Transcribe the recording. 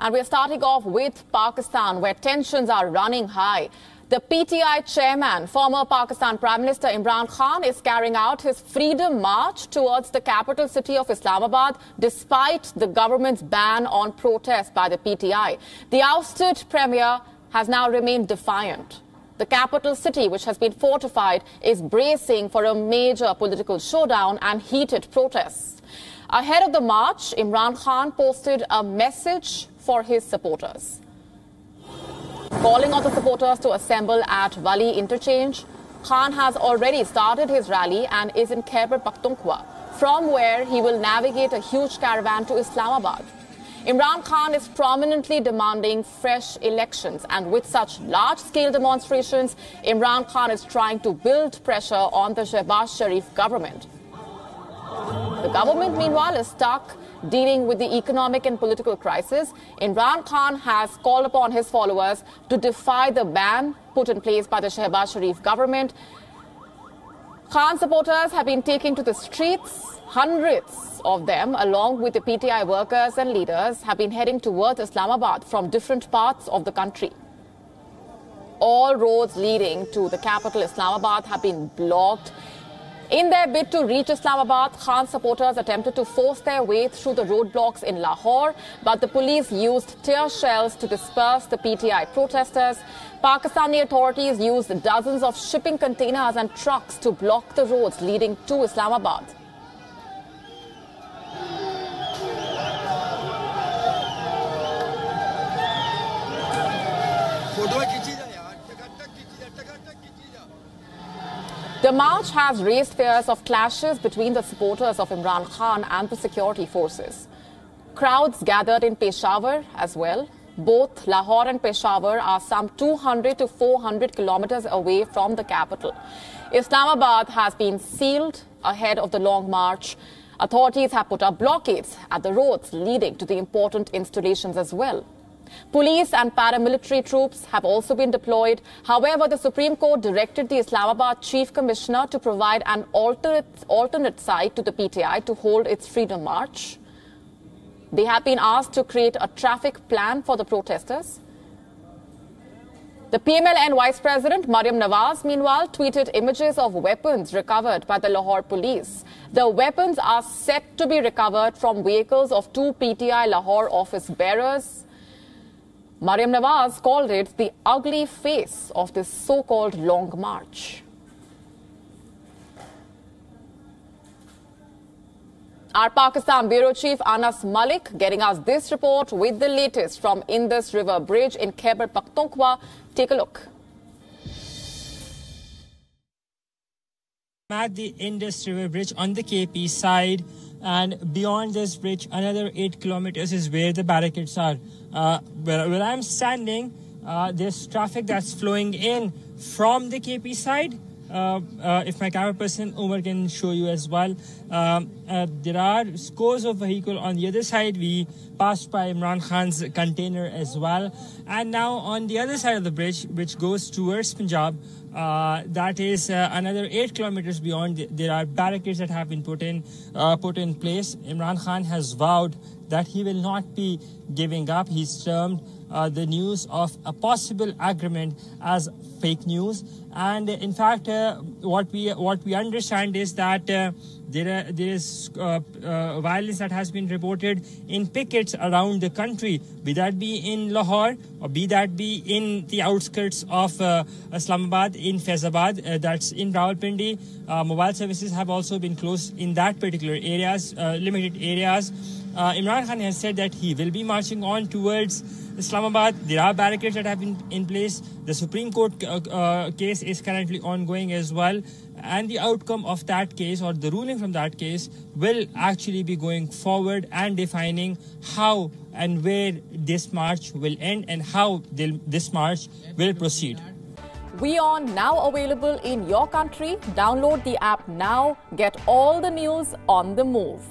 And we're starting off with Pakistan, where tensions are running high. The PTI chairman, former Pakistan Prime Minister Imran Khan, is carrying out his freedom march towards the capital city of Islamabad, despite the government's ban on protests by the PTI. The ousted premier has now remained defiant. The capital city, which has been fortified, is bracing for a major political showdown and heated protests. Ahead of the march, Imran Khan posted a message for his supporters, calling on the supporters to assemble at Wali interchange. Khan has already started his rally and is in Khyber Pakhtunkhwa, from where he will navigate a huge caravan to Islamabad. Imran Khan is prominently demanding fresh elections, and with such large-scale demonstrations, Imran Khan is trying to build pressure on the Shehbaz Sharif government. The government, meanwhile, is stuck dealing with the economic and political crisis. Imran Khan has called upon his followers to defy the ban put in place by the Shehbaz Sharif government. Khan supporters have been taken to the streets. Hundreds of them, along with the PTI workers and leaders, have been heading towards Islamabad from different parts of the country. All roads leading to the capital, Islamabad, have been blocked. In their bid to reach Islamabad, Khan supporters attempted to force their way through the roadblocks in Lahore, but the police used tear shells to disperse the PTI protesters. Pakistani authorities used dozens of shipping containers and trucks to block the roads leading to Islamabad. The march has raised fears of clashes between the supporters of Imran Khan and the security forces. Crowds gathered in Peshawar as well. Both Lahore and Peshawar are some 200 to 400 kilometers away from the capital. Islamabad has been sealed ahead of the long march. Authorities have put up blockades at the roads leading to the important installations as well. Police and paramilitary troops have also been deployed. However, the Supreme Court directed the Islamabad Chief Commissioner to provide an alternate site to the PTI to hold its freedom march. They have been asked to create a traffic plan for the protesters. The PMLN Vice President Maryam Nawaz, meanwhile, tweeted images of weapons recovered by the Lahore police. The weapons are said to be recovered from vehicles of two PTI Lahore office bearers. Maryam Nawaz called it the ugly face of this so-called long march. Our Pakistan Bureau Chief Anas Malik getting us this report with the latest from Indus River Bridge in Khyber Pakhtunkhwa. Take a look. At the Indus River Bridge on the KP side, and beyond this bridge, another 8 kilometers is where the barricades are. Where I'm standing, there's traffic that's flowing in from the KP side. If my camera person Umar can show you as well, there are scores of vehicles on the other side. We passed by Imran Khan's container as well. And now on the other side of the bridge, which goes towards Punjab, that is another 8 kilometers beyond. There are barricades that have been put in place. Imran Khan has vowed that he will not be giving up. He's termed the news of a possible agreement as fake news. And in fact, what we understand is that there is violence that has been reported in pickets around the country, be that be in Lahore or be that be in the outskirts of Islamabad, in Faisabad, that's in Rawalpindi. Mobile services have also been closed in that particular areas, limited areas. Imran Khan has said that he will be marching on towards Islamabad. There are barricades that have been in place. The Supreme Court case is currently ongoing as well. And the outcome of that case, or the ruling from that case, will actually be going forward and defining how and where this march will end and how this march will proceed. WeOn, now available in your country. Download the app now. Get all the news on the move.